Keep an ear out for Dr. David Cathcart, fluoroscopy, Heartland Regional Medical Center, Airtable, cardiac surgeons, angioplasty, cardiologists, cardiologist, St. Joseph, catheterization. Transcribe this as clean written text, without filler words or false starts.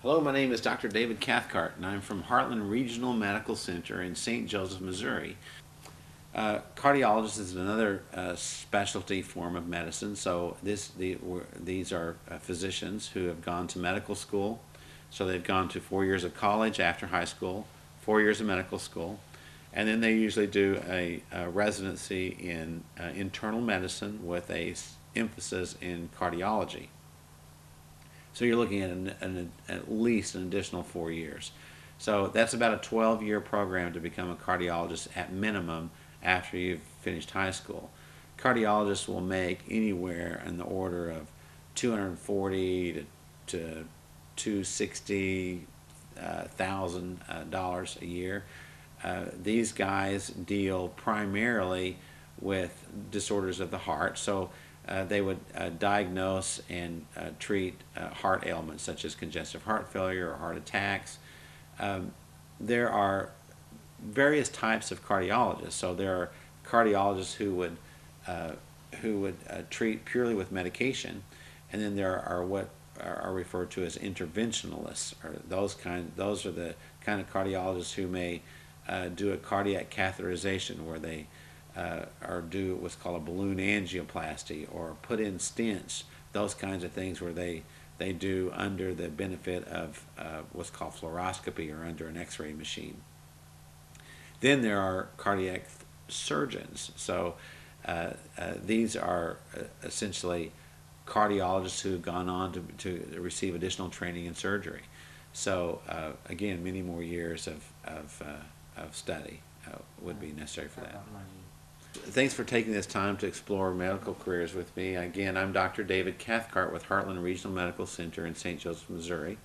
Hello, my name is Dr. David Cathcart, and I'm from Heartland Regional Medical Center in St. Joseph, Missouri. Cardiologist is another specialty form of medicine, so these are physicians who have gone to medical school. So they've gone to 4 years of college after high school, 4 years of medical school, and then they usually do a residency in internal medicine with an emphasis in cardiology. So you're looking at at least an additional 4 years. So that's about a 12-year program to become a cardiologist at minimum after you've finished high school. Cardiologists will make anywhere in the order of $240,000 to $260,000 a year. These guys deal primarily with disorders of the heart. So they would diagnose and treat heart ailments such as congestive heart failure or heart attacks. There are various types of cardiologists. So there are cardiologists who would treat purely with medication, and then there are what are referred to as interventionalists, or those are the kind of cardiologists who may do a cardiac catheterization where they or do what's called a balloon angioplasty, or put in stents, those kinds of things where they do under the benefit of what's called fluoroscopy, or under an x-ray machine. Then there are cardiac surgeons. So these are essentially cardiologists who've gone on to receive additional training in surgery. So again, many more years of study would be necessary for that. Thanks for taking this time to explore medical careers with me. Again, I'm Dr. David Cathcart with Heartland Regional Medical Center in St. Joseph, Missouri.